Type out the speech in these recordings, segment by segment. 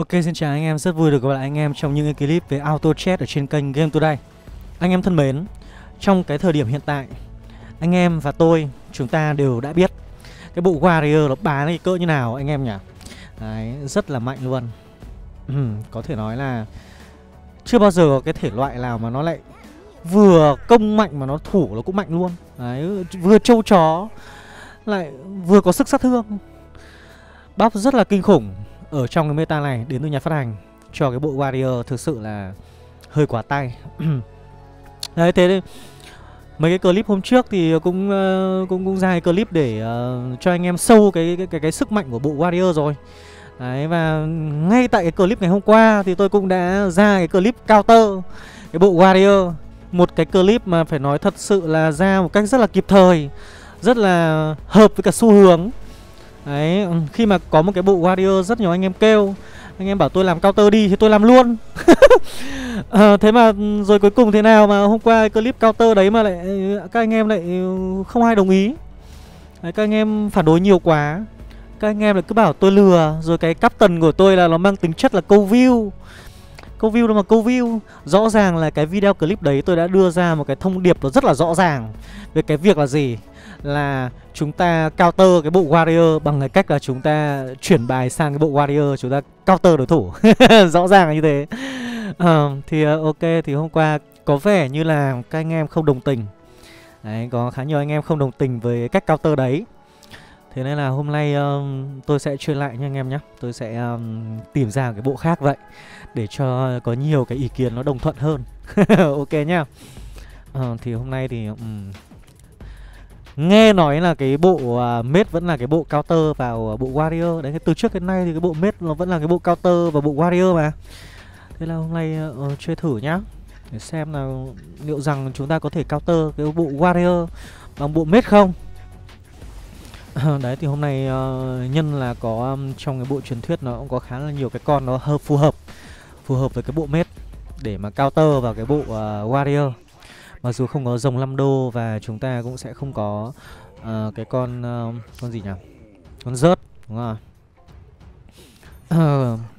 Ok, xin chào anh em, rất vui được gặp lại anh em trong những cái clip về Auto Chess ở trên kênh Game Today. Anh em thân mến, trong cái thời điểm hiện tại, anh em và tôi, chúng ta đều đã biết cái bộ Warrior nó bán cái cỡ như nào anh em nhỉ? Đấy, rất là mạnh luôn. Có thể nói là chưa bao giờ có cái thể loại nào mà nó lại vừa công mạnh mà nó thủ nó cũng mạnh luôn. Đấy, vừa trâu chó, lại vừa có sức sát thương. Buff rất là kinh khủng. Ở trong cái meta này đến từ nhà phát hành cho cái bộ Warrior thực sự là hơi quá tay. Đấy, thế đấy. Mấy cái clip hôm trước thì cũng ra cái clip để cho anh em sâu cái sức mạnh của bộ Warrior rồi. Đấy, và ngay tại cái clip ngày hôm qua thì tôi cũng đã ra cái clip counter cái bộ Warrior. Một cái clip mà phải nói thật sự là ra một cách rất là kịp thời, rất là hợp với cả xu hướng. Đấy, khi mà có một cái bộ Warrior rất nhiều anh em kêu, anh em bảo tôi làm counter đi thì tôi làm luôn. Thế mà rồi cuối cùng thế nào mà hôm qua clip counter đấy mà lại các anh em lại không ai đồng ý. Đấy, các anh em phản đối nhiều quá. Các anh em lại cứ bảo tôi lừa. Rồi cái captain của tôi là nó mang tính chất là câu view. Câu view đâu mà câu view. Rõ ràng là cái video clip đấy tôi đã đưa ra một cái thông điệp nó rất là rõ ràng về cái việc là gì, là chúng ta counter cái bộ Warrior bằng cái cách là chúng ta chuyển bài sang cái bộ Warrior, chúng ta counter đối thủ. Rõ ràng là như thế. Thì ok, thì hôm qua có vẻ như là các anh em không đồng tình. Đấy, có khá nhiều anh em không đồng tình với cách counter đấy. Thế nên là hôm nay tôi sẽ chơi lại nha anh em nhé. Tôi sẽ tìm ra cái bộ khác vậy, để cho có nhiều cái ý kiến nó đồng thuận hơn. Ok nhá. Thì hôm nay thì nghe nói là cái bộ Mace vẫn là cái bộ counter vào bộ Warrior. Đấy, từ trước đến nay thì cái bộ Mace nó vẫn là cái bộ counter và bộ Warrior mà. Thế là hôm nay chơi thử nhá, để xem là liệu rằng chúng ta có thể counter cái bộ Warrior bằng bộ Mace không. Đấy, thì hôm nay nhân là có trong cái bộ truyền thuyết nó cũng có khá là nhiều cái con nó hợp phù hợp với cái bộ Mace để mà counter vào cái bộ Warrior. Mặc dù không có rồng Lamdo và chúng ta cũng sẽ không có cái con gì nhỉ? Con rớt, đúng rồi.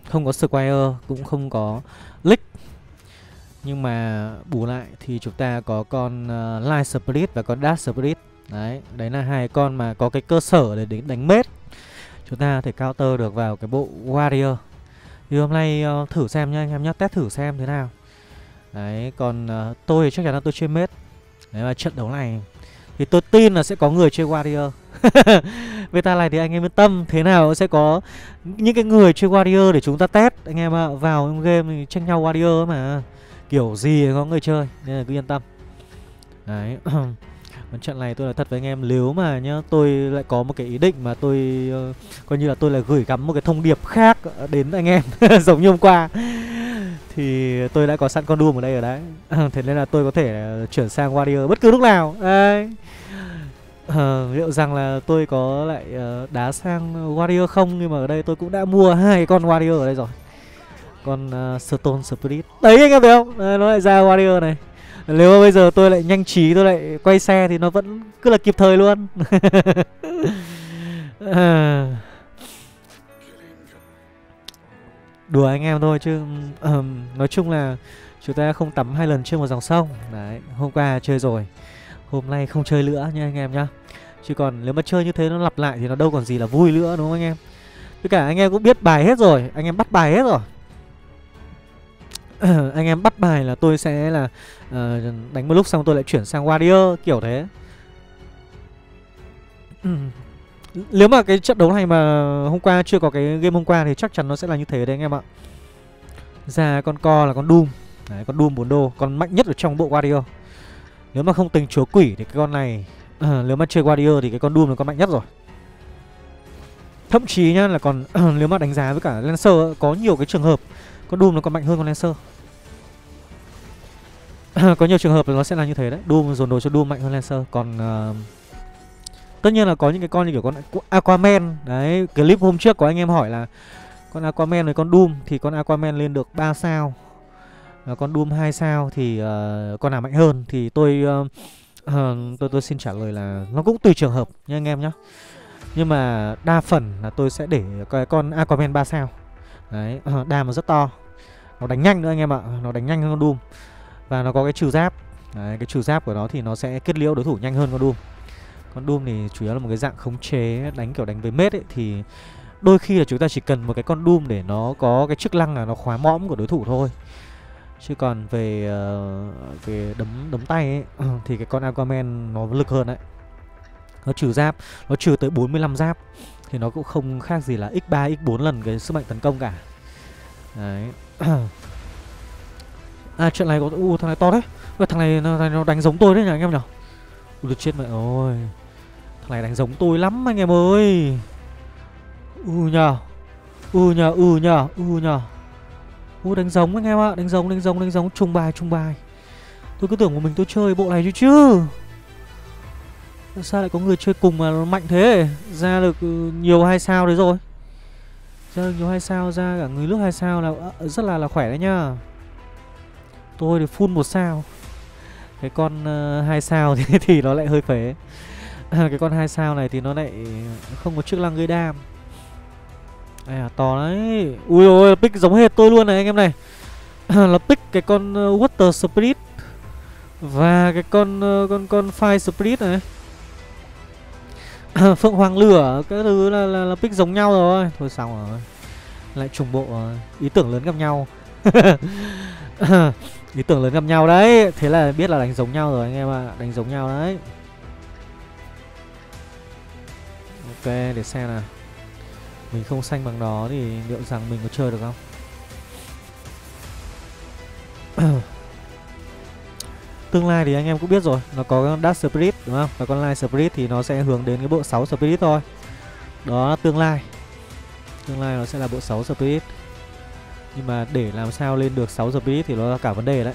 Không có Squire, cũng không có Lick. Nhưng mà bù lại thì chúng ta có con Light Spirit và con Dash Spirit. Đấy, đấy là hai con mà có cái cơ sở để đánh Mace. Chúng ta có thể counter được vào cái bộ Warrior. Thì hôm nay thử xem nha anh em nhé, test thử xem thế nào. Đấy, còn tôi chắc chắn là tôi chơi Mace. Đấy, và trận đấu này thì tôi tin là sẽ có người chơi Warrior. Meta này thì anh em yên tâm, thế nào sẽ có những cái người chơi Warrior để chúng ta test. Anh em ạ, vào trong game thì tranh nhau Warrior mà, kiểu gì có người chơi, nên là cứ yên tâm. Đấy. Trận này tôi nói thật với anh em, nếu mà nhá, tôi lại có một cái ý định mà tôi coi như là tôi lại gửi gắm một cái thông điệp khác đến anh em. Giống như hôm qua thì tôi đã có sẵn con Doom ở đây rồi đấy. Thế nên là tôi có thể chuyển sang Warrior bất cứ lúc nào. Đấy. Liệu rằng là tôi có lại đá sang Warrior không, nhưng mà ở đây tôi cũng đã mua hai con Warrior ở đây rồi. Con Stone Spirit. Đấy anh em thấy không? Đấy, nó lại ra Warrior này. Nếu mà bây giờ tôi lại nhanh trí, tôi lại quay xe thì nó vẫn cứ là kịp thời luôn. Đùa anh em thôi chứ nói chung là chúng ta không tắm hai lần trên một dòng sông. Đấy, hôm qua chơi rồi, hôm nay không chơi nữa nha anh em nhá. Chứ còn nếu mà chơi như thế nó lặp lại thì nó đâu còn gì là vui nữa, đúng không anh em? Tất cả anh em cũng biết bài hết rồi, anh em bắt bài hết rồi. Anh em bắt bài là tôi sẽ là đánh một lúc xong tôi lại chuyển sang Warrior, kiểu thế. Nếu mà cái trận đấu này mà hôm qua chưa có cái game hôm qua thì chắc chắn nó sẽ là như thế đấy anh em ạ. Ra con co là con Doom. Đấy, con Doom 4 đô, con mạnh nhất ở trong bộ Warrior. Nếu mà không tính chúa quỷ thì cái con này nếu mà chơi Warrior thì cái con Doom là con mạnh nhất rồi. Thậm chí nhá là còn nếu mà đánh giá với cả Lancer, có nhiều cái trường hợp con Doom nó còn mạnh hơn con Lancer. Có nhiều trường hợp là nó sẽ là như thế đấy. Doom dồn đồ cho Doom mạnh hơn Lancer. Còn tất nhiên là có những cái con như kiểu con Aquaman. Đấy, clip hôm trước có anh em hỏi là con Aquaman với con Doom thì con Aquaman lên được 3 sao và con Doom 2 sao thì con nào mạnh hơn. Thì tôi xin trả lời là nó cũng tùy trường hợp nha anh em nhá. Nhưng mà đa phần là tôi sẽ để cái con Aquaman 3 sao. Đấy, đam nó rất to. Nó đánh nhanh nữa anh em ạ, nó đánh nhanh hơn con Doom. Và nó có cái trừ giáp. Đấy, cái trừ giáp của nó thì nó sẽ kết liễu đối thủ nhanh hơn con Doom. Con Doom thì chủ yếu là một cái dạng khống chế, đánh kiểu đánh với mết ấy. Thì đôi khi là chúng ta chỉ cần một cái con Doom để nó có cái chức năng là nó khóa mõm của đối thủ thôi. Chứ còn về đấm tay ấy, thì cái con Aquaman nó lực hơn đấy. Nó trừ giáp, nó trừ tới 45 giáp. Thì nó cũng không khác gì là x3, x4 lần cái sức mạnh tấn công cả. Đấy. À, chuyện này có... thằng này to đấy. Thằng này nó đánh giống tôi đấy nhỉ anh em nhỉ. Ui chết mẹ ơi. Thằng này đánh giống tôi lắm anh em ơi. Ui đánh giống anh em ạ, đánh giống trùng bài. Tôi cứ tưởng của mình tôi chơi bộ này chứ. Sao lại có người chơi cùng mà nó mạnh thế? Ra được nhiều 2 sao đấy rồi. Ra được nhiều 2 sao, ra cả người nước 2 sao là rất là khỏe đấy nhá. Tôi thì full 1 sao. Cái con 2 sao thì nó lại hơi phế. Cái con 2 sao này thì nó lại không có chức năng gây đam. À, to đấy. Ui ôi, pick giống hệt tôi luôn này anh em này. Là pick cái con Water Spirit và cái con Fire Spirit này. Phượng Hoàng Lửa, cái thứ là pick giống nhau rồi. Thôi xong rồi. Lại trùng bộ rồi. Ý tưởng lớn gặp nhau. Ý tưởng lớn gặp nhau đấy. Thế là biết là đánh giống nhau rồi anh em ạ. Đánh giống nhau đấy. Ok, để xem nào. Mình không xanh bằng nó thì liệu rằng mình có chơi được không? Tương lai thì anh em cũng biết rồi. Nó có con Dark Spirit đúng không? Và con Light Spirit thì nó sẽ hướng đến cái bộ 6 Spirit thôi. Đó là tương lai. Tương lai nó sẽ là bộ 6 Spirit. Nhưng mà để làm sao lên được 6 Spirit thì nó là cả vấn đề đấy.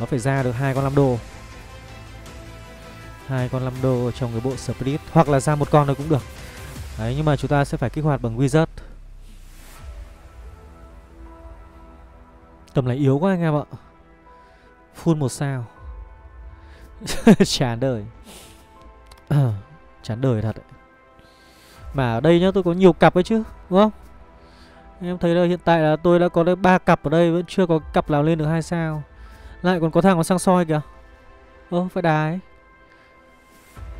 Nó phải ra được 2 con Lamdo. 2 con Lamdo trong cái bộ Spirit. Hoặc là ra 1 con nó cũng được. Đấy, nhưng mà chúng ta sẽ phải kích hoạt bằng Wizard. Tầm này yếu quá anh em ạ. Full 1 sao. Chán đời. Chán đời thật đấy. Mà ở đây nhá, tôi có nhiều cặp ấy chứ, đúng không? Anh em thấy là hiện tại là tôi đã có 3 cặp ở đây. Vẫn chưa có cặp nào lên được 2 sao. Lại còn có thằng nó sang soi kìa. Ơ, phải đá ấy.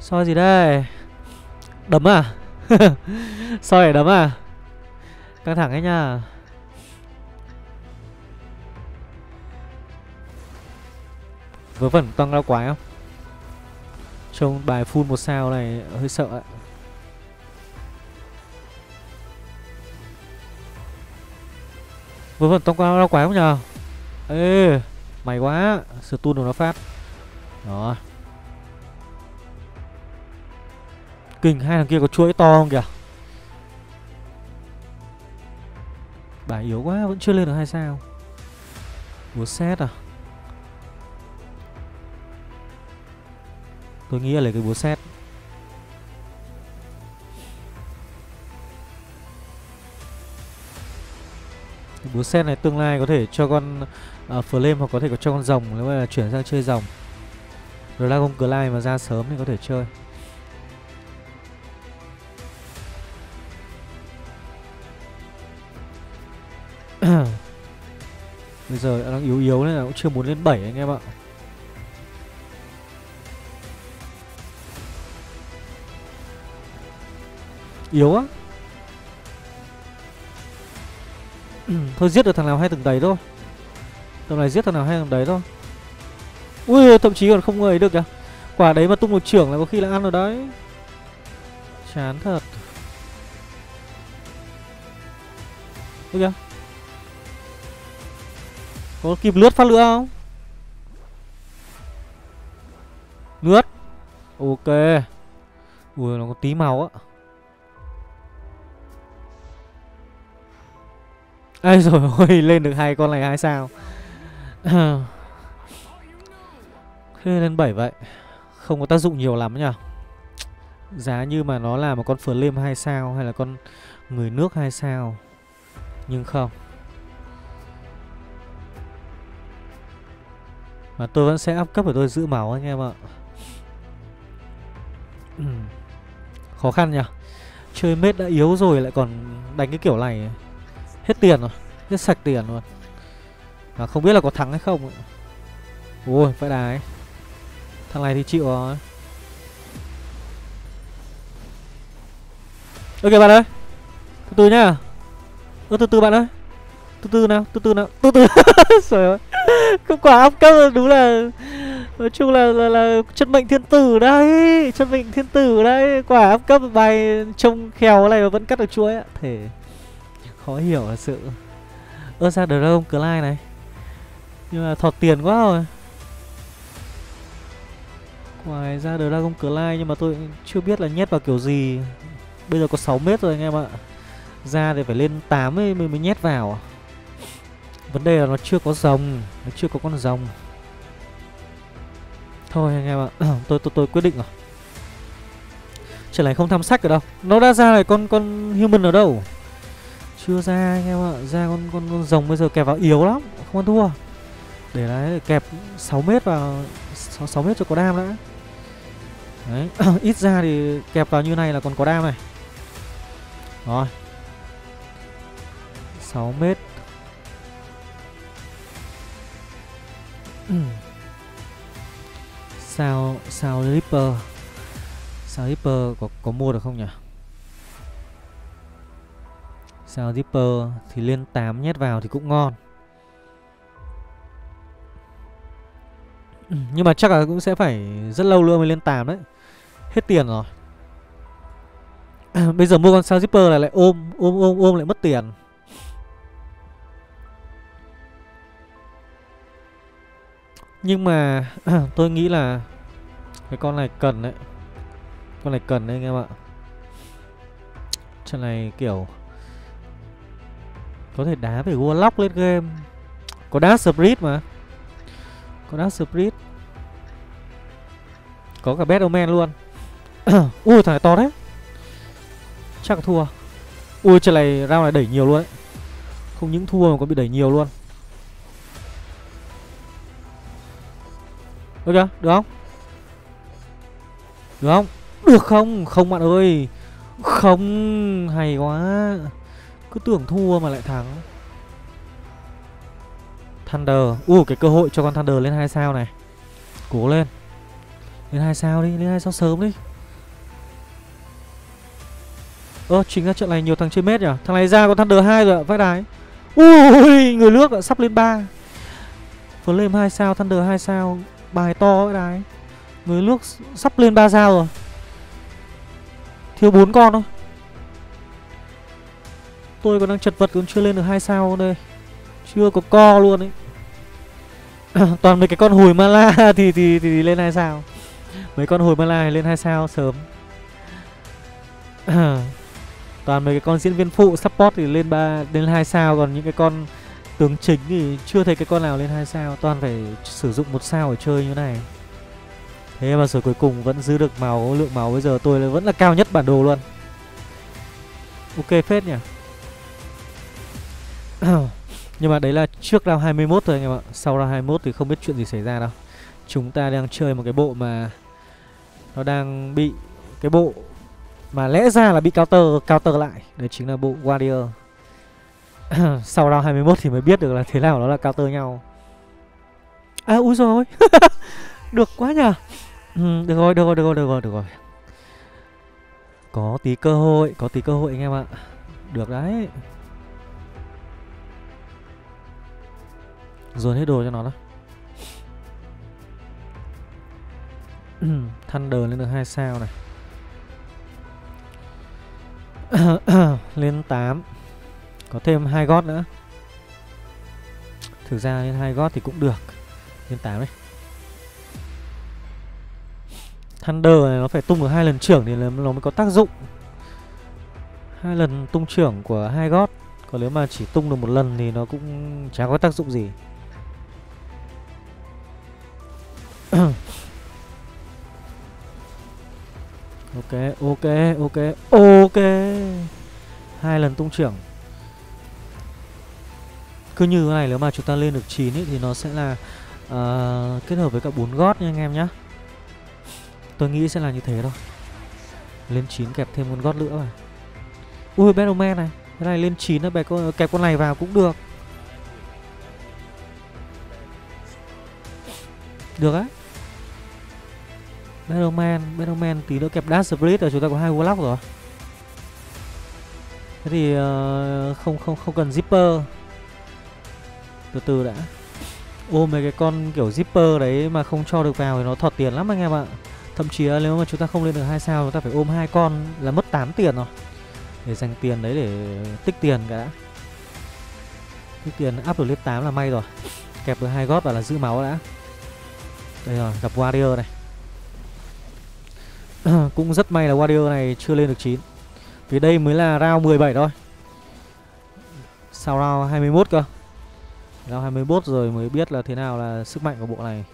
Soi gì đây? Đấm à? Soi để đấm à? Căng thẳng ấy nha. Vớ vẩn toang lao quái không? Trông bài full 1 sao này hơi sợ ạ. Vớ vẩn toang lao quái không nhờ? Ê, mày quá. Stun của nó phát. Đó. Kinh, 2 thằng kia có chuỗi to không kìa. Bài yếu quá, vẫn chưa lên được 2 sao. Búa xét à? Tôi nghĩ là lấy cái búa xét. Cái búa xét này tương lai có thể cho con Flame hoặc có thể cho con rồng. Nếu mà chuyển sang chơi rồng rồi ra con Clyde mà ra sớm thì có thể chơi. Bây giờ đang yếu nên là cũng chưa muốn lên 7 anh em ạ. Yếu á. Thôi giết được thằng nào hay từng đấy thôi. Tầm này giết thằng nào hay từng đấy thôi. Ui, thậm chí còn không ngờ ấy được kìa. Quả đấy mà tung một trưởng là có khi là ăn rồi đấy. Chán thật. Ui kìa. Có kịp lướt phát nữa không? Lướt. Ok. Ui, nó có tí màu á. Ây rồi ôi, lên được 2 con này 2 sao. Thế lên 7 vậy. Không có tác dụng nhiều lắm nhỉ. Giá như mà nó là một con Flame 2 sao hay là con người nước 2 sao. Nhưng không. Mà tôi vẫn sẽ up cấp để tôi giữ máu anh em ạ. Khó khăn nhỉ. Chơi mết đã yếu rồi lại còn đánh cái kiểu này. Hết tiền rồi. Rất sạch tiền luôn. Và không biết là có thắng hay không. Ôi, phải đái. Thằng này thì chịu rồi. Ok bạn ơi. Từ từ nhá. Ơ từ từ bạn ơi. Từ từ nào. Trời ơi. Không quả áp cấp đúng là nói chung là chân mệnh thiên tử đấy, chân mệnh thiên tử đấy, quả áp cấp bài trông khéo này mà vẫn cắt được chuỗi á, thể khó hiểu là sự. Ơ ra Dragon Clay này. Nhưng mà thọt tiền quá rồi. Ngoài ra Dragon Clay nhưng mà tôi chưa biết là nhét vào kiểu gì. Bây giờ có 6 mét rồi anh em ạ. Ra thì phải lên 8 mới nhét vào. Vấn đề là nó chưa có rồng, nó chưa có con rồng. Thôi anh em ạ, tôi quyết định rồi. Trời này không tham sách ở đâu. Nó đã ra này con human ở đâu. Chưa ra anh em ạ, ra con rồng bây giờ kẹp vào yếu lắm, không ăn thua. Để lại kẹp 6 mét vào 6 mét cho có đam đã. Đấy, ít ra thì kẹp vào như này là còn có đam này. Rồi. 6 mét. Sao Reaper có mua được không nhỉ? Sao Reaper thì lên 8 nhét vào thì cũng ngon. Nhưng mà chắc là cũng sẽ phải rất lâu nữa mới lên 8 đấy. Hết tiền rồi. Bây giờ mua con Sao Reaper là lại ôm lại mất tiền. Nhưng mà tôi nghĩ là cái con này cần đấy. Con này cần đấy anh em ạ. Trận này kiểu có thể đá về Warlock lên game. Có Dash Spirit mà. Có Dark Spirit. Có cả Battleman luôn. Ui thằng này to đấy. Chắc thua. Ui trận này round này đẩy nhiều luôn đấy. Không những thua mà còn bị đẩy nhiều luôn. Được chưa? Được không? Được không? Được không? Không bạn ơi. Không. Hay quá. Cứ tưởng thua mà lại thắng. Thunder. Cái cơ hội cho con Thunder lên 2 sao này. Cố lên. Lên 2 sao đi. Lên 2 sao sớm đi. Chính ra trận này nhiều thằng chơi mết nhỉ. Thằng này ra con Thunder 2 rồi ạ. Vãi đái. Ui người nước ạ. Sắp lên 3. Vừa lên 2 sao Thunder 2 sao. Bài to vãi đái. Người nước sắp lên 3 sao rồi. Thiếu 4 con thôi. Tôi còn đang chật vật còn chưa lên được 2 sao đây. Chưa có co luôn ấy. Toàn mấy cái con hồi mala thì lên 2 sao. Mấy con hồi mala thì lên 2 sao sớm. Toàn mấy cái con diễn viên phụ support thì lên 2 sao. Còn những cái con tướng chính thì chưa thấy cái con nào lên 2 sao. Toàn phải sử dụng 1 sao để chơi như này. Thế mà rồi cuối cùng vẫn giữ được máu. Lượng máu bây giờ tôi vẫn là cao nhất bản đồ luôn. Ok phết nhỉ. Nhưng mà đấy là trước round 21 thôi anh em ạ. Sau round 21 thì không biết chuyện gì xảy ra đâu. Chúng ta đang chơi một cái bộ mà nó đang bị cái bộ mà lẽ ra là bị counter lại. Đấy chính là bộ Warrior. Sau round 21 thì mới biết được là thế nào nó là counter nhau. À úi rồi. Được quá nhờ. Được rồi. Có tí cơ hội anh em ạ. Được đấy. Dồn hết đồ cho nó đó. Thunder lên được 2 sao này. Lên 8. Có thêm 2 gót nữa. Thực ra lên 2 gót thì cũng được. Lên 8 đấy. Thunder này nó phải tung được 2 lần trưởng thì nó mới có tác dụng. 2 lần tung trưởng của 2 gót. Còn nếu mà chỉ tung được 1 lần thì nó cũng chả có tác dụng gì. Ok. 2 lần tung trưởng. Cứ như thế này nếu mà chúng ta lên được 9 ý, thì nó sẽ là kết hợp với cả 4 gót nha anh em nhá. Tôi nghĩ sẽ là như thế thôi. Lên 9 kẹp thêm con gót nữa rồi. Battleman này. Cái này lên 9 nó kẹp con này vào cũng được. Được á. Battleman tí nữa kẹp Dash Spirit rồi, chúng ta có 2 Warlock rồi. Thế thì không cần Zipper. Từ từ đã. Ô mấy cái con kiểu Zipper đấy mà không cho được vào thì nó thọt tiền lắm anh em ạ. Thậm chí là nếu mà chúng ta không lên được 2 sao, chúng ta phải ôm 2 con là mất 8 tiền rồi. Để dành tiền đấy để tích tiền cả đã. Tích tiền up được level 8 là may rồi. Kẹp được 2 gót và là giữ máu đã. Đây rồi, gặp Warrior này. Cũng rất may là Warrior này chưa lên được 9. Vì đây mới là round 17 thôi. Sau round 21 cơ. Round 21 rồi mới biết là thế nào là sức mạnh của bộ này.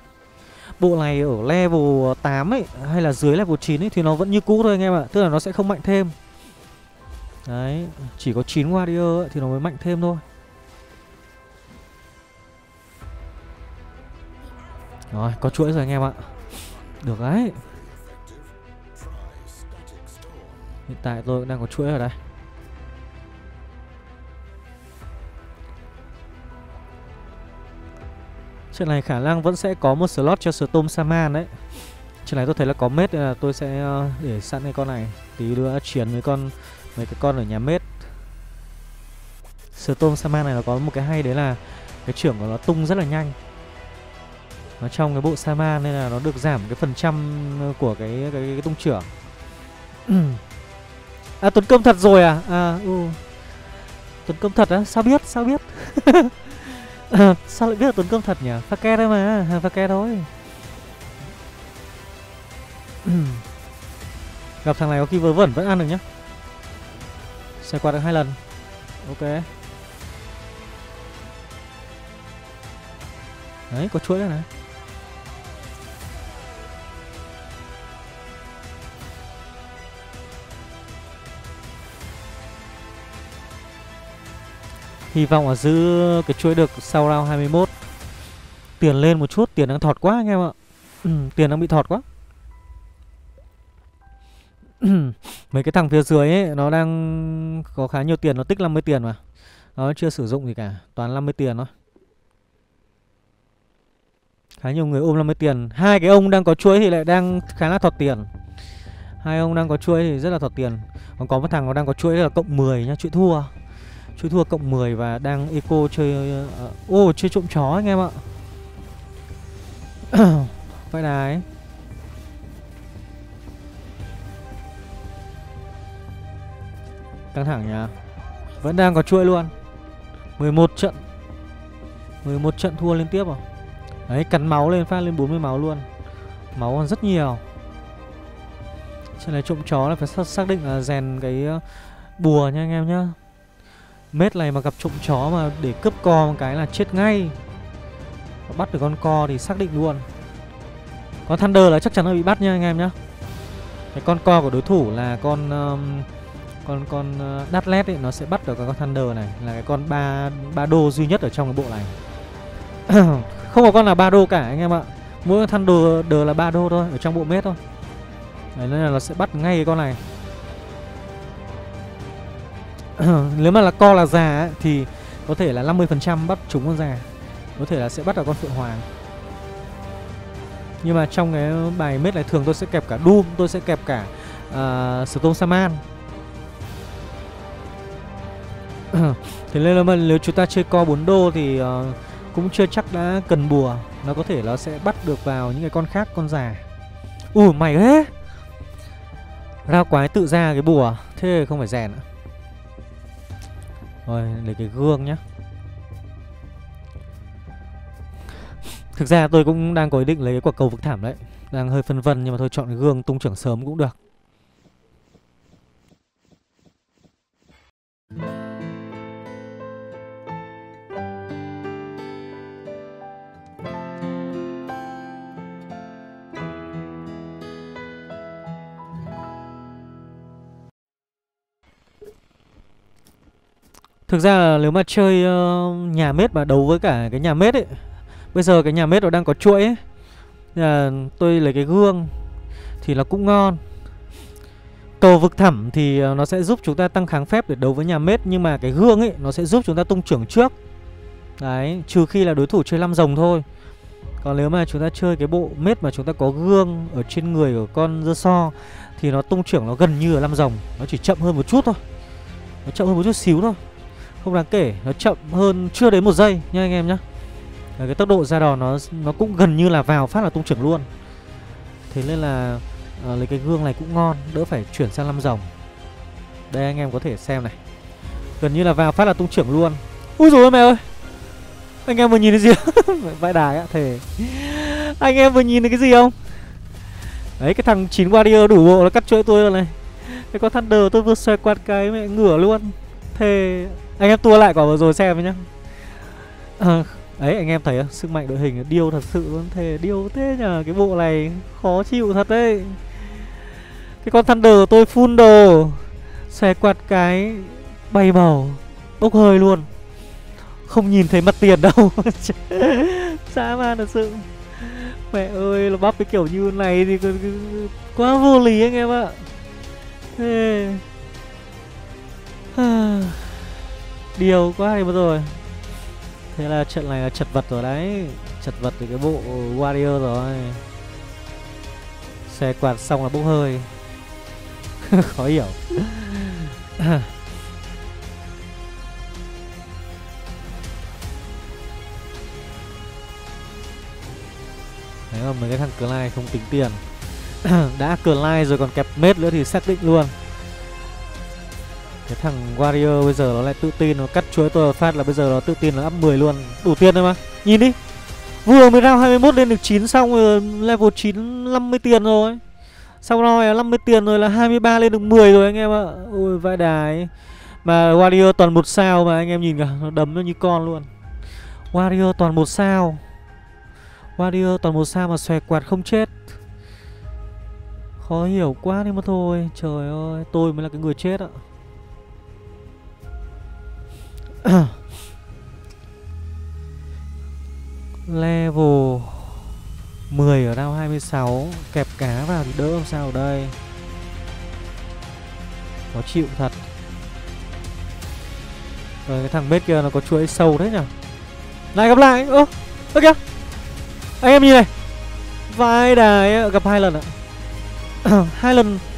Bộ này ở level 8 ấy, hay là dưới level 9 ấy, thì nó vẫn như cũ thôi anh em ạ. Tức là nó sẽ không mạnh thêm. Đấy, chỉ có 9 Warrior ấy, thì nó mới mạnh thêm thôi. Rồi, có chuỗi rồi anh em ạ. Được đấy. Hiện tại tôi cũng đang có chuỗi ở đây. Trên này khả năng vẫn sẽ có một slot cho Storm Shaman đấy. Trên này tôi thấy là có Mace, là tôi sẽ để sẵn cái con này. Tí nữa chiến với mấy cái con ở nhà Mace. Storm Shaman này nó có một cái hay đấy là cái trưởng của nó tung rất là nhanh. Nó trong cái bộ Shaman nên là nó được giảm cái phần trăm của cái tung trưởng. À, tấn công thật rồi à? Tấn công thật á? Sao biết? Sao lại biết là tấn công thật nhỉ? Pha ke thôi mà, hàng pha ke thôi. Gặp thằng này có khi vớ vẩn vẫn ăn được nhá. Xoay qua được 2 lần. Ok. Đấy, có chuỗi đây này. Hy vọng là giữ cái chuỗi được sau round 21. Tiền lên một chút, tiền đang thọt quá anh em ạ. Tiền đang bị thọt quá. Mấy cái thằng phía dưới ấy, nó đang có khá nhiều tiền, nó tích 50 tiền mà. Nó chưa sử dụng gì cả, toàn 50 tiền thôi. Khá nhiều người ôm 50 tiền. Hai cái ông đang có chuỗi thì lại đang khá là thọt tiền. Hai ông đang có chuỗi thì rất là thọt tiền. Còn có một thằng nó đang có chuỗi là cộng 10 nhá, chuỗi thua. Chuỗi thua cộng 10 và đang eco chơi... chơi trộm chó anh em ạ. Vậy là ấy. Căng thẳng nhỉ. Vẫn đang có chuỗi luôn. 11 trận thua liên tiếp rồi. Đấy, cắn máu lên, phát lên 40 máu luôn. Máu còn rất nhiều. Trên này trộm chó là phải xác định là rèn cái bùa nha anh em nhá. Mết này mà gặp trộm chó mà để cướp co một cái là chết ngay. Và bắt được con co thì xác định luôn. Con Thunder là chắc chắn là bị bắt nha anh em nhá. Cái con co của đối thủ là con Datlet ấy, nó sẽ bắt được con Thunder này. Là cái con ba đô duy nhất ở trong cái bộ này. Không có con là 3 đô cả anh em ạ. Mỗi con Thunder là 3 đô thôi, ở trong bộ Mết thôi. Đấy, nên là nó sẽ bắt ngay cái con này. Nếu mà là co là già ấy, thì có thể là 50% bắt trúng con già. Có thể là sẽ bắt được con Phượng Hoàng. Nhưng mà trong cái bài Mết này thường tôi sẽ kẹp cả Doom, tôi sẽ kẹp cả Storm Shaman. Thế nên là nếu chúng ta chơi co 4 đô thì cũng chưa chắc đã cần bùa. Nó có thể nó sẽ bắt được vào những cái con khác, con già. Ủa mày thế. Rao quái tự ra cái bùa. Thế không phải rèn nữa. Rồi, lấy cái gương nhá. Thực ra tôi cũng đang có ý định lấy cái quả cầu vực thảm đấy. Đang hơi phân vân nhưng mà thôi chọn cái gương tung trưởng sớm cũng được. Thực ra là nếu mà chơi nhà Mết mà đấu với cả cái nhà Mết ấy. Bây giờ cái nhà Mết nó đang có chuỗi ấy. Tôi lấy cái gương thì nó cũng ngon. Cầu vực thẳm thì nó sẽ giúp chúng ta tăng kháng phép để đấu với nhà Mết. Nhưng mà cái gương ấy nó sẽ giúp chúng ta tung trưởng trước. Đấy, trừ khi là đối thủ chơi 5 rồng thôi. Còn nếu mà chúng ta chơi cái bộ mết mà chúng ta có gương ở trên người của con dơ so thì nó tung trưởng nó gần như ở năm rồng. Nó chỉ chậm hơn một chút thôi, nó chậm hơn một chút xíu thôi, không đáng kể, nó chậm hơn chưa đến một giây nha anh em nhá. Cái tốc độ ra đòn nó cũng gần như là vào phát là tung trưởng luôn. Thế nên là lấy cái gương này cũng ngon, đỡ phải chuyển sang năm rồng. Đây anh em có thể xem này, gần như là vào phát là tung trưởng luôn. Úi dồi ôi mẹ ơi, anh em vừa nhìn thấy gì không? Vãi đà á, thề. Anh em vừa nhìn thấy cái gì không? Đấy, cái thằng 9 Warrior đủ bộ nó cắt chuỗi tôi rồi này. Cái con Thunder tôi vừa xoay quạt cái mẹ ngửa luôn. Thề. Anh em tua lại quả vừa rồi xem nhá. Đấy anh em thấy không? Sức mạnh đội hình điêu thật sự luôn. Thề điêu thế nhờ. Cái bộ này khó chịu thật đấy. Cái con Thunder tôi full đồ, xoay quạt cái bay màu, bốc hơi luôn, không nhìn thấy mặt tiền đâu. Dã man thật sự. Mẹ ơi, nó bắp cái kiểu như này thì quá vô lý anh em ạ. Điều quá hay mất rồi. Thế là trận này là chật vật rồi đấy. Chật vật thì cái bộ Warrior rồi. Xe quạt xong là bốc hơi. Khó hiểu. Đấy là mấy cái thằng Clyde không tính tiền. Đã Clyde rồi còn kẹp mết nữa thì xác định luôn. Cái thằng Warrior bây giờ nó lại tự tin, nó cắt chuối tôi phát là bây giờ nó tự tin nó up 10 luôn. Đủ tiền thôi mà. Nhìn đi, vừa mới round 21 lên được 9 xong rồi, level 9 50 tiền rồi. Sau đó là 50 tiền rồi là 23 lên được 10 rồi anh em ạ. Ôi vãi đái. Mà Warrior toàn 1 sao mà anh em nhìn kìa, nó đấm nó như con luôn. Warrior toàn 1 sao, Warrior toàn 1 sao mà xòe quạt không chết. Khó hiểu quá đi mà thôi. Trời ơi, tôi mới là cái người chết ạ. Level 10 ở round 26, kẹp cá vào thì đỡ không sao ở đây. Khó chịu thật. Rồi cái thằng mết kia nó có chuỗi sâu thế nhỉ. Lại gặp lại. Ơ kìa, anh em nhìn này, vai đài gặp 2 lần ạ.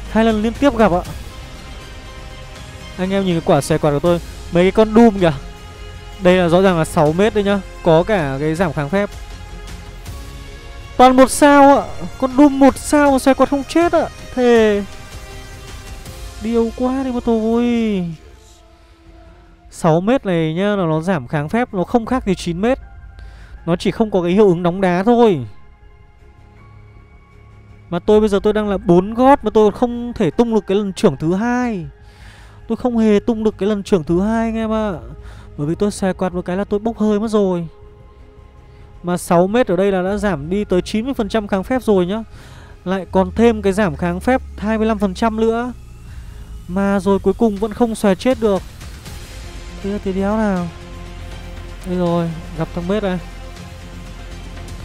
hai lần liên tiếp gặp ạ. Anh em nhìn cái quả xòe quạt của tôi, mấy cái con Doom kìa. Đây là rõ ràng là 6 mét đấy nhá, có cả cái giảm kháng phép. Toàn 1 sao ạ, con Doom 1 sao mà xòe quạt không chết ạ. Thề, điêu quá đi mà tôi. 6 mét này nhá, nó giảm kháng phép, nó không khác gì 9 mét. Nó chỉ không có cái hiệu ứng đóng đá thôi. Mà tôi bây giờ tôi đang là 4 gót mà tôi không thể tung được cái lần trưởng thứ hai. Tôi không hề tung được cái lần trưởng thứ hai anh em ạ. Bởi vì tôi xòe quạt một cái là tôi bốc hơi mất rồi. Mà 6m ở đây là đã giảm đi tới 90% kháng phép rồi nhá. Lại còn thêm cái giảm kháng phép 25% nữa. Mà rồi cuối cùng vẫn không xòe chết được. Thế thì đéo nào. Đây rồi, gặp thằng mết này.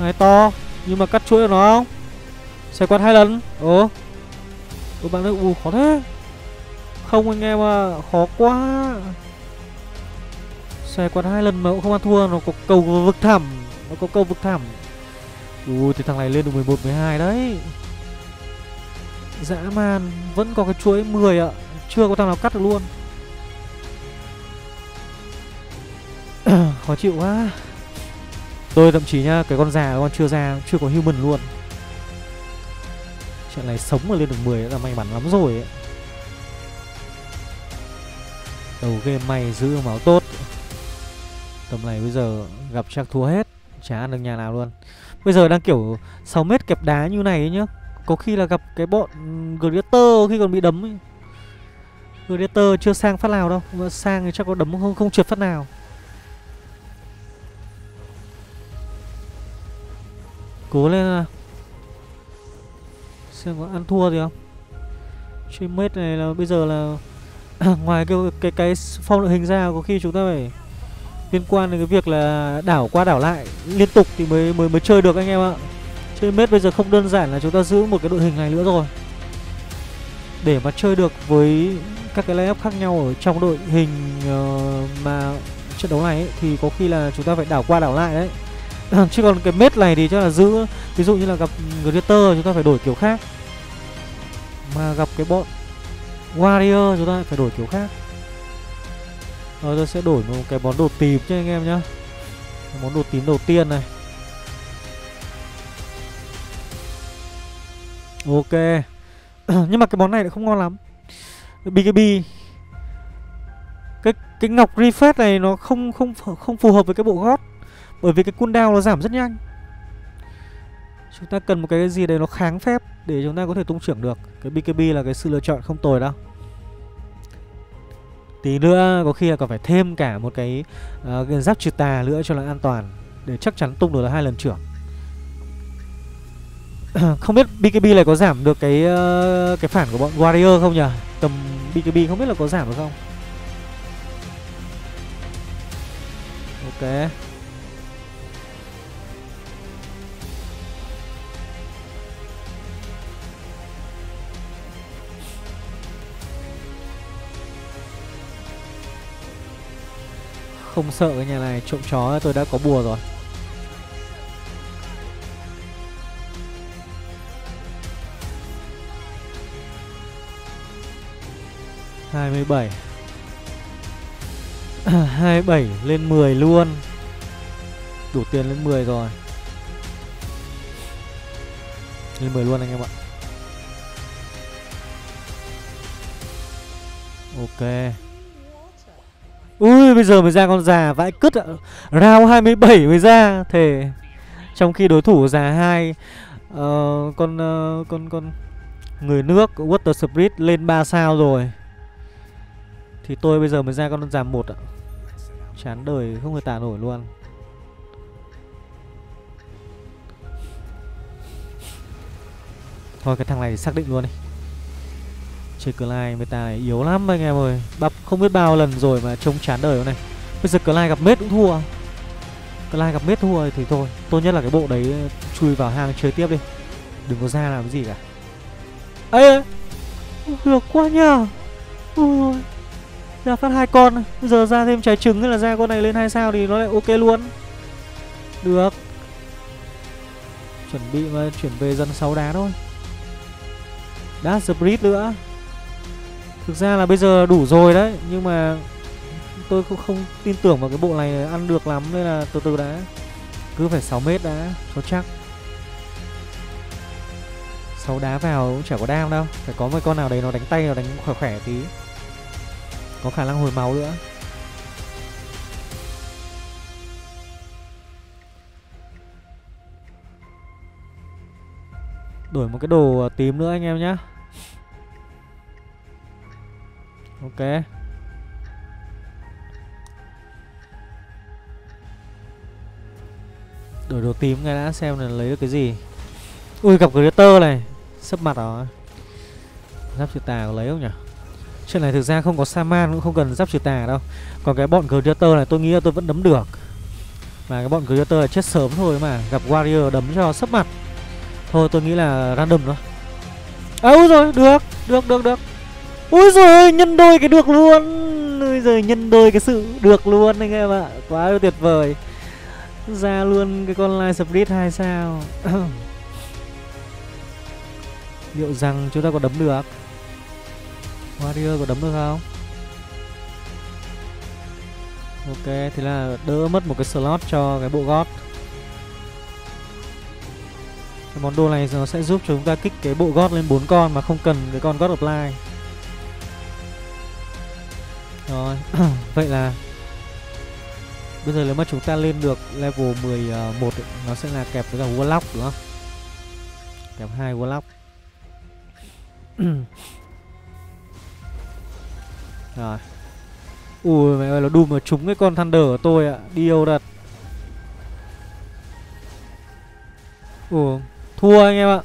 Này to, nhưng mà cắt chuỗi của nó không? Xòe quạt 2 lần. Ủa bạn ơi, khó thế. Không anh em ạ, khó quá. Xòe quạt 2 lần mà cũng không ăn thua. Nó có cầu vực thẳm. Ui, thì thằng này lên được 11, 12 đấy. Dã man. Vẫn có cái chuỗi 10 ạ. Chưa có thằng nào cắt được luôn. Khó chịu quá. Tôi thậm chí nhá, cái con già con chưa ra, chưa có human luôn. Chuyện này sống mà lên được 10 đã là may mắn lắm rồi ấy. Đầu game may giữ máu tốt. Tầm này bây giờ gặp chắc thua hết, chả ăn được nhà nào luôn. Bây giờ đang kiểu 6 mét kẹp đá như này ấy nhá. Có khi là gặp cái bọn Greater khi còn bị đấm ấy. Greater chưa sang phát nào đâu, mà sang thì chắc có đấm không trượt phát nào. Cố lên nào, xem có ăn thua gì không. Chơi mết này là bây giờ là ngoài cái phong đội hình ra, có khi chúng ta phải liên quan đến cái việc là đảo qua đảo lại liên tục thì mới chơi được anh em ạ. Chơi mết bây giờ không đơn giản là chúng ta giữ một cái đội hình này nữa rồi. Để mà chơi được với các cái lineup khác nhau ở trong đội hình mà trận đấu này ấy, thì có khi là chúng ta phải đảo qua đảo lại đấy. Chứ còn cái mết này thì chắc là giữ. Ví dụ như là gặp Greater chúng ta phải đổi kiểu khác, mà gặp cái bọn Warrior chúng ta phải đổi kiểu khác. Rồi tôi sẽ đổi một cái món đồ tím cho anh em nhá. Món đồ tím đầu tiên này. Ok. Nhưng mà cái món này lại không ngon lắm. BKB. Cái ngọc refresh này nó không phù hợp với cái bộ gót, bởi vì cái cooldown nó giảm rất nhanh. Chúng ta cần một cái gì đấy nó kháng phép để chúng ta có thể tung trưởng được. Cái BKB là cái sự lựa chọn không tồi đâu. Tí nữa có khi là còn phải thêm cả một cái giáp trừ tà nữa cho là an toàn, để chắc chắn tung được là 2 lần trưởng. Không biết BKB này có giảm được cái phản của bọn Warrior không nhỉ? Tầm BKB không biết là có giảm được không. Ok. Không sợ cái nhà này trộm chó, tôi đã có bùa rồi. Hai mươi bảy lên 10 luôn. Đủ tiền lên 10 rồi. Lên 10 luôn anh em ạ. Ok. Ui, bây giờ mới ra con già vãi cứt ạ. Round 27 mới ra. Thề. Trong khi đối thủ già 2 con người nước Water Spirit lên 3 sao rồi, thì tôi bây giờ mới ra con già 1 ạ. Chán đời không người tả nổi luôn. Thôi cái thằng này thì xác định luôn đi. Chơi Clyde meta này yếu lắm anh em ơi. Bập không biết bao lần rồi mà trông chán đời này. Bây giờ Clyde gặp mết cũng thua. Clyde gặp mết thua thì thôi. Tốt nhất là cái bộ đấy chui vào hang chơi tiếp đi. Đừng có ra làm cái gì cả. Ê, được quá nhờ. Ui, ra phát 2 con. Bây giờ ra thêm trái trứng hay là ra con này lên 2 sao thì nó lại ok luôn. Được. Chuẩn bị mà chuyển về dân 6 đá thôi. Dash Spirit nữa. Thực ra là bây giờ đủ rồi đấy, nhưng mà tôi cũng không tin tưởng vào cái bộ này ăn được lắm, nên là từ từ đã. Cứ phải 6 mét đã cho chắc. 6 đá vào cũng chả có đam đâu. Phải có một con nào đấy nó đánh tay, nó đánh khỏe khỏe tí, có khả năng hồi máu nữa. Đổi một cái đồ tím nữa anh em nhé. Ok. Đổi đồ tím ngay đã, xem là lấy được cái gì. Ui, gặp Greater này. Sấp mặt đó. Giáp trừ tà có lấy không nhỉ? Chuyện này thực ra không có Shaman cũng không cần giáp trừ tà đâu. Còn cái bọn Greater này tôi nghĩ là tôi vẫn đấm được. Mà cái bọn Greater này chết sớm thôi mà. Gặp Warrior đấm cho sấp mặt. Thôi tôi nghĩ là random thôi. À, úi rồi, được. Úi rồi, nhân đôi cái được luôn. Úi giời, nhân đôi cái sự được luôn anh em ạ. Quá tuyệt vời. Ra luôn cái con Light Spirit 2 sao. Liệu rằng chúng ta có đấm được? Warrior có đấm được không? Ok, thế là đỡ mất một cái slot cho cái bộ gót. Cái món đồ này nó sẽ giúp chúng ta kích cái bộ gót lên 4 con mà không cần cái con gót apply. Rồi, vậy là bây giờ nếu mà chúng ta lên được level 11 ấy, nó sẽ là kẹp với cả Warlock đúng không? Kẹp 2 Warlock. Rồi. Ui mẹ ơi, nó Doom mà trúng cái con Thunder của tôi ạ, điêu thật. Ủa, thua anh em ạ.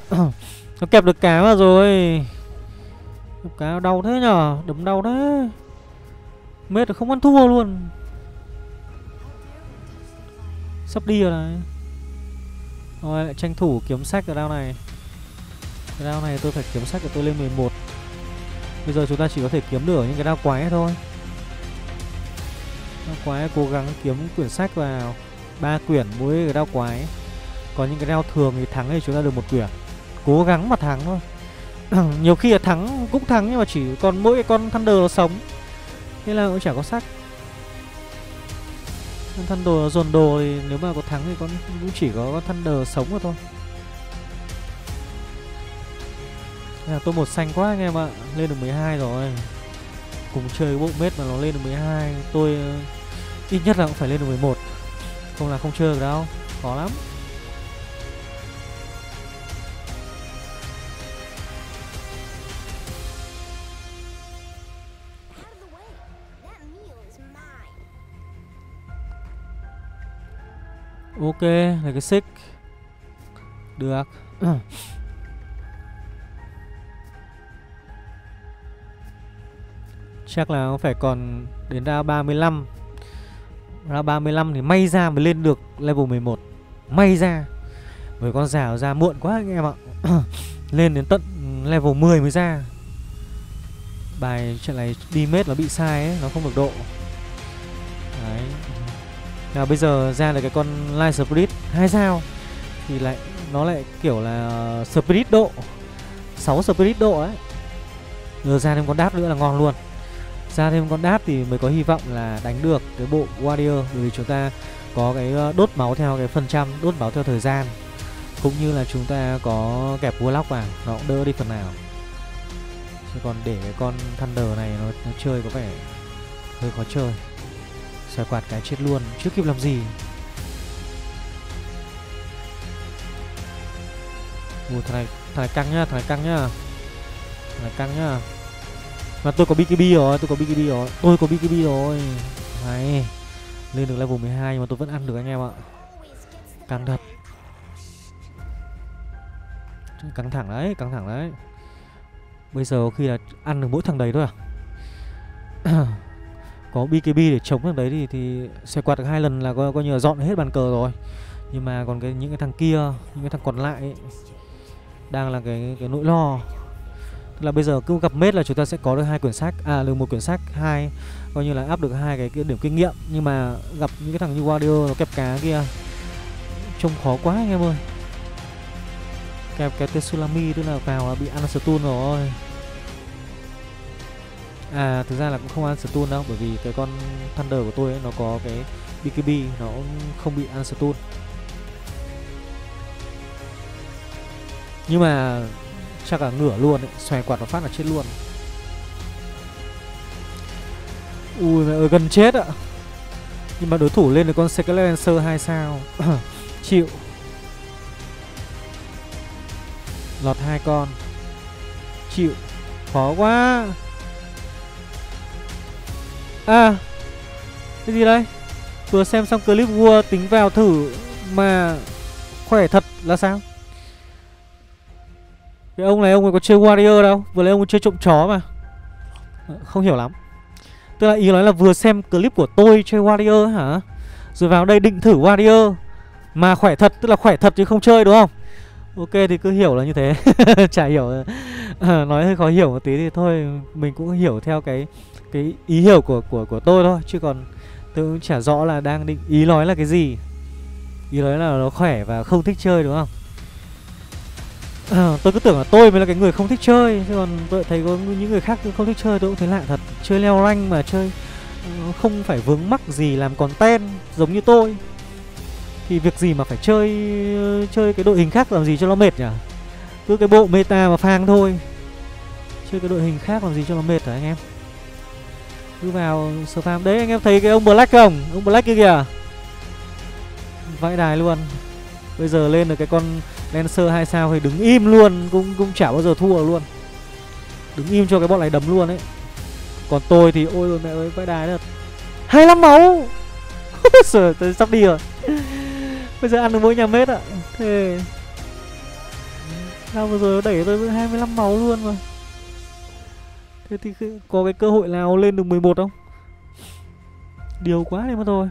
Nó kẹp được cá vào rồi. Cá đau thế nhở, đấm đau thế. Mết không ăn thua luôn. Sắp đi rồi này. Rồi lại tranh thủ kiếm sách ở round này. Cái round này tôi phải kiếm sách để tôi lên 11. Bây giờ chúng ta chỉ có thể kiếm được những cái round quái thôi. Round quái cố gắng kiếm quyển sách vào. 3 quyển mỗi cái đao quái. Còn những cái đao thường thì thắng thì chúng ta được một quyển. Cố gắng mà thắng thôi. Nhiều khi là thắng cũng thắng nhưng mà chỉ còn mỗi con Thunder nó sống, thế là cũng chả có sách. Con Thunder dồn đồ thì nếu mà có thắng thì con cũng chỉ có con Thunder sống mà thôi. Là tôi một xanh quá anh em ạ, lên được 12 rồi. Cùng chơi cái bộ mết mà nó lên được 12, tôi ít nhất là cũng phải lên được 11. Không là không chơi được đâu, khó lắm. Ok, là cái xích. Được. Chắc là nó phải còn đến ra 35. Ra 35 thì may ra mới lên được level 11. May ra. Với con rào ra muộn quá anh em ạ. Lên đến tận level 10 mới ra. Bài trận này đi mết nó bị sai ấy, nó không được độ. Đấy. Nào bây giờ ra là cái con Light Spirit 2 sao thì lại nó lại kiểu là Spirit độ 6 Spirit độ ấy. Rồi ra thêm con Dash nữa là ngon luôn. Ra thêm con Dash thì mới có hy vọng là đánh được cái bộ Warrior, bởi vì chúng ta có cái đốt máu theo cái phần trăm, đốt máu theo thời gian, cũng như là chúng ta có kẹp Warlock vào, nó cũng đỡ đi phần nào. Chứ còn để cái con Thunder này nó chơi có vẻ hơi khó chơi. Xoay quạt cái chết luôn, chưa kịp làm gì. Ủa, thằng này căng nhá, thằng này căng nhá. Mà tôi có BKB rồi, Này, lên được level 12 nhưng mà tôi vẫn ăn được anh em ạ. Căng thật. Căng thẳng đấy, Bây giờ khi là ăn được mỗi thằng đấy thôi à. Có BKB để chống thằng đấy thì xoay quạt được 2 lần là coi như là dọn hết bàn cờ rồi. Nhưng mà còn những cái thằng kia, những cái thằng còn lại ấy, đang là cái nỗi lo. Tức là bây giờ cứ gặp mết là chúng ta sẽ có được 2 quyển sách, à được 1 quyển sách, 2 coi như là áp được 2 cái điểm kinh nghiệm. Nhưng mà gặp những cái thằng như Warrior nó kẹp cá kia trông khó quá anh em ơi. Kẹp cái Tsunami tức là vào là bị ăn stun rồi. À thực ra là cũng không ăn stun đâu, bởi vì cái con Thunder của tôi ấy, nó có cái BKB, nó không bị ăn stun. Nhưng mà chắc là ngửa luôn ấy, xòe quạt và phát là chết luôn. Ui mẹ ơi, gần chết ạ. Nhưng mà đối thủ lên được con Sacred Lancer 2 sao. Chịu. Lọt 2 con. Chịu. Khó quá. À, cái gì đây? Vừa xem xong clip vua tính vào thử mà khỏe thật là sao? Cái ông này có chơi Warrior đâu. Vừa nãy ông chơi trộm chó mà. Không hiểu lắm. Tức là ý nói là vừa xem clip của tôi chơi Warrior hả? Rồi vào đây định thử Warrior mà khỏe thật, tức là khỏe thật chứ không chơi đúng không? Ok thì cứ hiểu là như thế. Chả hiểu. Nói hơi khó hiểu một tí thì thôi, mình cũng hiểu theo cái ý hiểu của tôi thôi, chứ còn tôi cũng chả rõ là đang định ý nói là cái gì. Ý nói là nó khỏe và không thích chơi đúng không? Tôi cứ tưởng là tôi mới là cái người không thích chơi, chứ còn tôi thấy có những người khác không thích chơi tôi cũng thấy lạ thật. Chơi leo rank mà chơi không phải vướng mắc gì làm content giống như tôi thì việc gì mà phải chơi cái đội hình khác làm gì cho nó mệt nhỉ? Cứ cái bộ meta mà phang thôi. Chơi cái đội hình khác làm gì cho nó mệt hả anh em? Cứ vào spam đấy. Anh em thấy cái ông Black không? Ông Black kia kìa, vãi đài luôn. Bây giờ lên được cái con Lancer 2 sao thì đứng im luôn, cũng chả bao giờ thua luôn. Đứng im cho cái bọn này đấm luôn ấy. Còn tôi thì ôi rồi mẹ ơi, vãi đài thật. 25 máu. Trời, tôi sắp đi rồi. Bây giờ ăn được mỗi nhà mết ạ. Thế sao vừa rồi nó đẩy tôi với 25 máu luôn mà. Thế thì có cái cơ hội nào lên được 11 không? Điều quá đấy mà thôi.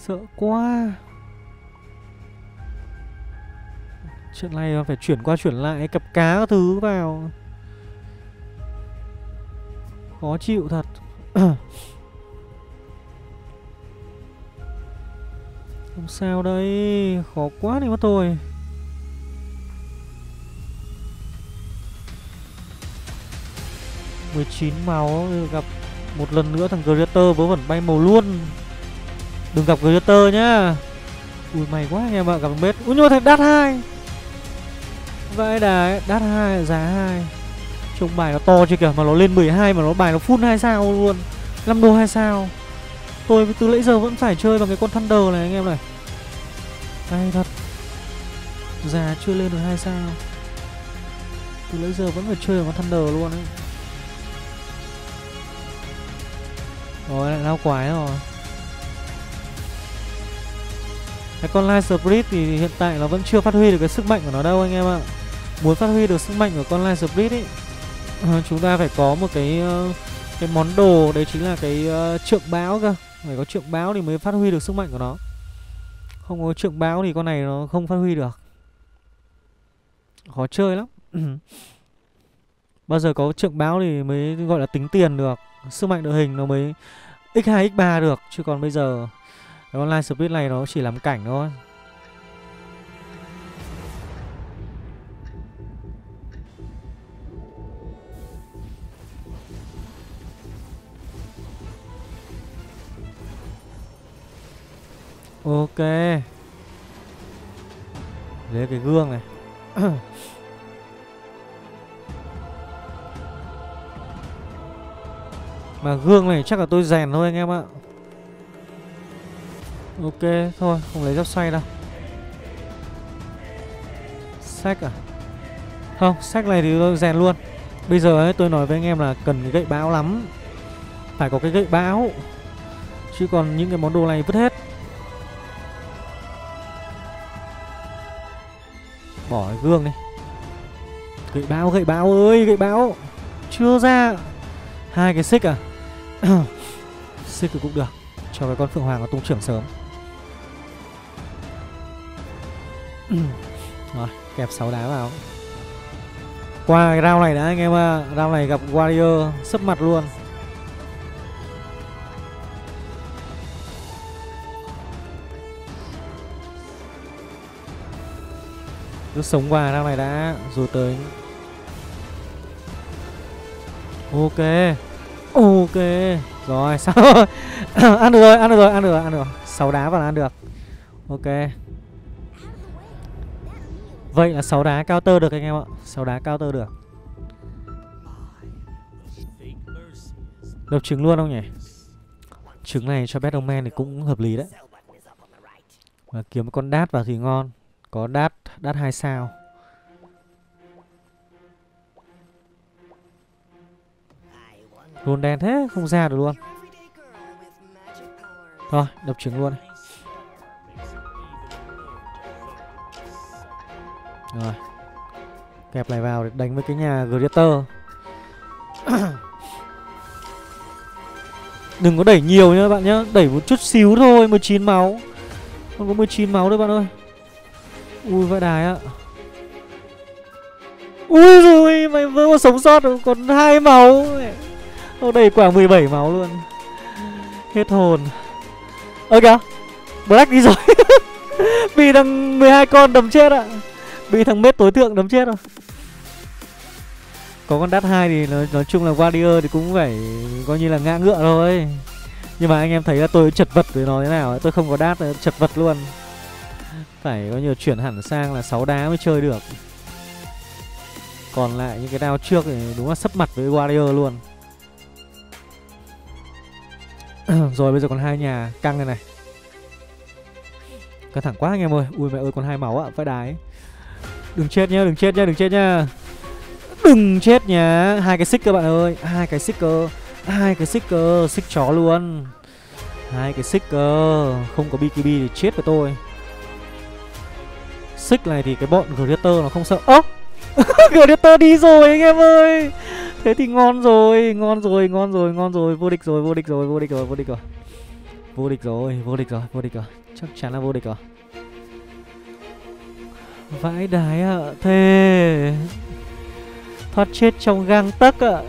Sợ quá. Chuyện này phải chuyển qua chuyển lại, cặp cá các thứ vào. Khó chịu thật. Không sao đây, khó quá đi mất tôi. Màu gặp một lần nữa thằng Greater vớ vẩn bay màu luôn. Đừng gặp Greater nhá. Ui may quá anh em ạ, gặp thằng bếp. Ui nhưng mà thằng đắt 2. Vậy đấy, đắt 2, giá 2. Trông bài nó to chưa kìa, mà nó lên 12 mà nó bài nó full 2 sao luôn. Lamdo 2 sao. Tôi từ nãy giờ vẫn phải chơi bằng cái con Thunder này anh em này. Hay thật. Giá chưa lên được 2 sao. Từ nãy giờ vẫn phải chơi bằng con Thunder luôn ấy. Rồi lại lao quái rồi. Cái con Light Spirit thì hiện tại nó vẫn chưa phát huy được cái sức mạnh của nó đâu anh em ạ. Muốn phát huy được sức mạnh của con Light Spirit ấy, chúng ta phải có một cái món đồ, đấy chính là cái trượng bão cơ. Phải có trượng bão thì mới phát huy được sức mạnh của nó. Không có trượng bão thì con này nó không phát huy được. Khó chơi lắm. Bao giờ có trượng bão thì mới gọi là tính tiền được. Sức mạnh đội hình nó mới x2, x3 được. Chứ còn bây giờ cái online split này nó chỉ làm cảnh thôi. Ok, lấy cái gương này. Mà gương này chắc là tôi rèn thôi anh em ạ. Ok, thôi, không lấy giáp xoay đâu. Sách à? Không, sách này thì tôi rèn luôn. Bây giờ ấy, tôi nói với anh em là cần cái gậy bão lắm. Phải có cái gậy bão. Chứ còn những cái món đồ này vứt hết. Bỏ cái gương đi. Gậy bão ơi, gậy bão. Chưa ra. Hai cái xích à? Xích thì cũng được. Cho cái con Phượng Hoàng nó tung trưởng sớm. Rồi, kẹp 6 đá vào. Qua cái round này đã anh em ạ. Round này gặp Warrior sấp mặt luôn. Cứ sống qua round này đã rồi tới. Ok. Ok. Rồi, sao? Ăn được rồi, ăn được rồi, ăn được rồi, ăn được rồi. 6 đá vào là ăn được. Ok. Vậy là 6 đá counter được anh em ạ. 6 đá counter được. Đập trứng luôn không nhỉ? Trứng này cho Battleman thì cũng hợp lý đấy. Mà kiếm con đát vào thì ngon. Có đát, đát 2 sao. Rôn đen thế, không ra được luôn. Thôi, đập trứng luôn. Rồi. Kẹp này vào để đánh với cái nhà Greater. Đừng có đẩy nhiều nhá bạn nhá. Đẩy một chút xíu thôi, 19 máu. Không có 19 máu đâu bạn ơi. Ui, vãi đài ạ. Ui rồi mày vẫn còn sống sót được, còn 2 máu. Ô đây quả 17 máu luôn. Hết hồn. Ơ kìa, Black đi rồi. Bị thằng 12 con đấm chết ạ. Bị thằng mết tối thượng đấm chết rồi. Có con đắt 2 thì nói chung là Warrior thì cũng phải coi như là ngã ngựa thôi. Nhưng mà anh em thấy là tôi chật vật với nó thế nào. Tôi không có đát, chật vật luôn. Phải có nhiều chuyển hẳn sang là 6 đá mới chơi được. Còn lại những cái đao trước thì đúng là sấp mặt với Warrior luôn. Rồi bây giờ còn 2 nhà căng này này. Căng thẳng quá anh em ơi. Ui mẹ ơi còn 2 máu ạ, phải đái. Đừng chết nhá, đừng chết nhá, đừng chết nhá. Đừng chết nhá. 2 cái xích cơ bạn ơi, 2 cái xích cơ. 2 cái xích cơ, xích chó luôn. 2 cái xích cơ. Không có BKB thì chết với tôi. Xích này thì cái bọn Greater nó không sợ. Ơ Greater đi rồi anh em ơi. Thế thì ngon rồi, ngon rồi, ngon rồi, ngon rồi, vô địch rồi, vô địch rồi, vô địch rồi, vô địch rồi. Vô địch rồi, vô địch rồi, vô địch rồi. Chắc chắn là vô địch rồi. Vãi đái ạ, thề. Thoát chết trong gang tấc ạ.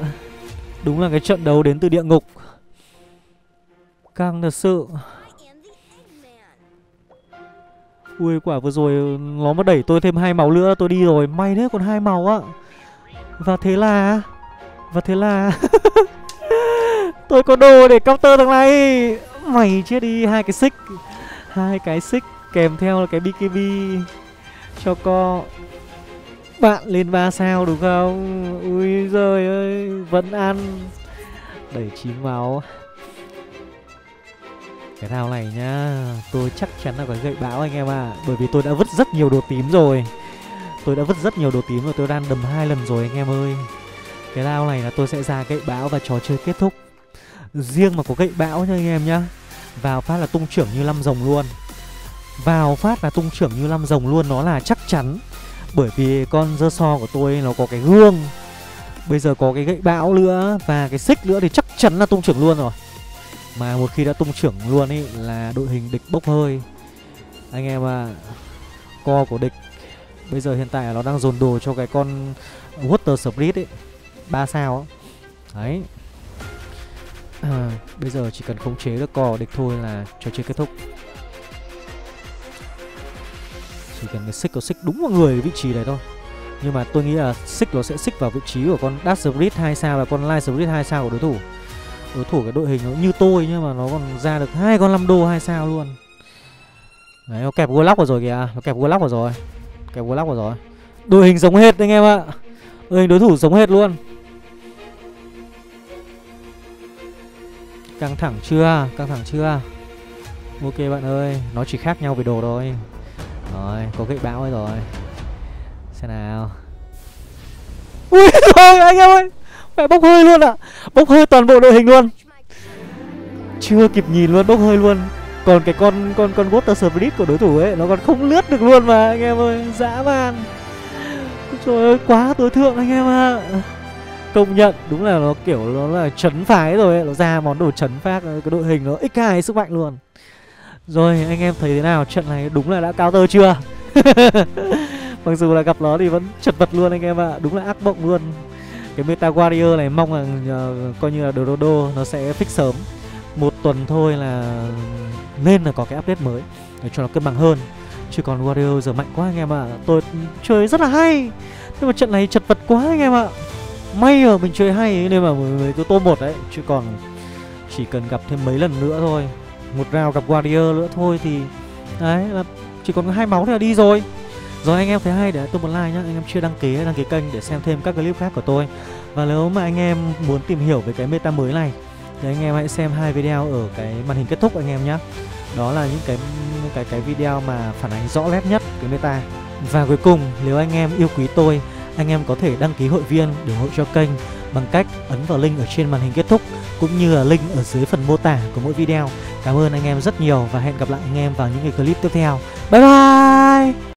Đúng là cái trận đấu đến từ địa ngục. Căng thật sự. Ui, quả vừa rồi nó mới đẩy tôi thêm 2 máu nữa, tôi đi rồi, may thế còn 2 máu á. Và thế là tôi có đồ để counter thằng này. Mày chết đi, 2 cái xích. 2 cái xích kèm theo là cái BKB cho co. Bạn lên 3 sao đúng không? Ui giời ơi, vẫn ăn. Đẩy 9 máu. Cái round này nhá, tôi chắc chắn là có gậy bão anh em ạ. Bởi vì tôi đã vứt rất nhiều đồ tím rồi. Tôi đang đầm 2 lần rồi anh em ơi. Cái round này là tôi sẽ ra gậy bão và trò chơi kết thúc. Riêng mà có gậy bão nha anh em nhá. Vào phát là tung trưởng như 5 rồng luôn. Nó là chắc chắn. Bởi vì con dơ so của tôi nó có cái gương. Bây giờ có cái gậy bão nữa và cái xích nữa thì chắc chắn là tung trưởng luôn rồi. Mà một khi đã tung trưởng luôn ấy là đội hình địch bốc hơi anh em ạ. Co của địch bây giờ hiện tại là nó đang dồn đồ cho cái con Water Spirit ấy, 3 sao đấy. Bây giờ chỉ cần khống chế được co của địch thôi là trò chơi kết thúc. Chỉ cần cái xích có xích đúng vào người vị trí đấy thôi. Nhưng mà tôi nghĩ là xích nó sẽ xích vào vị trí của con Dash Spirit 2 sao và con Light Spirit 2 sao của đối thủ. Đối thủ cái đội hình nó như tôi nhưng mà nó còn ra được 2 con Lamdo 2 sao luôn. Đấy, nó kẹp Warlock vào rồi kìa, Đội hình giống hết anh em ạ. Đội hình đối thủ giống hết luôn. Căng thẳng chưa? Ok bạn ơi, nó chỉ khác nhau về đồ thôi. Rồi, có gậy bão rồi. Xem nào. Ui giời anh em ơi. Mẹ bốc hơi luôn ạ. Bốc hơi toàn bộ đội hình luôn. Chưa kịp nhìn luôn, bốc hơi luôn. Còn cái con Water Spirit của đối thủ ấy nó còn không lướt được luôn mà anh em ơi, dã man. Trời ơi, quá tối thượng anh em ạ. Công nhận đúng là nó kiểu nó là trấn phái rồi ấy, nó ra món đồ trấn phác, cái đội hình nó x2 sức mạnh luôn. Rồi anh em thấy thế nào, trận này đúng là đã counter chưa? Mặc dù là gặp nó thì vẫn chật vật luôn anh em ạ, đúng là ác mộng luôn. Cái meta Warrior này mong là coi như là Dodo nó sẽ fix sớm. 1 tuần thôi là nên là có cái update mới để cho nó cân bằng hơn. Chứ còn Warrior giờ mạnh quá anh em ạ. Tôi chơi rất là hay. Nhưng mà trận này chật vật quá anh em ạ. May là mình chơi hay ấy, nên mà mới cứ tô 1 đấy. Chứ còn chỉ cần gặp thêm mấy lần nữa thôi, 1 round gặp Warrior nữa thôi thì đấy là chỉ còn 2 máu thì là đi rồi. Rồi anh em thấy hay để tôi một like nhá. Anh em chưa đăng ký hãy đăng ký kênh để xem thêm các clip khác của tôi. Và nếu mà anh em muốn tìm hiểu về cái meta mới này thì anh em hãy xem 2 video ở cái màn hình kết thúc anh em nhé. Đó là những cái video mà phản ánh rõ nét nhất cái meta. Và cuối cùng, nếu anh em yêu quý tôi, anh em có thể đăng ký hội viên để ủng hộ cho kênh bằng cách ấn vào link ở trên màn hình kết thúc cũng như là link ở dưới phần mô tả của mỗi video. Cảm ơn anh em rất nhiều và hẹn gặp lại anh em vào những cái clip tiếp theo. Bye bye.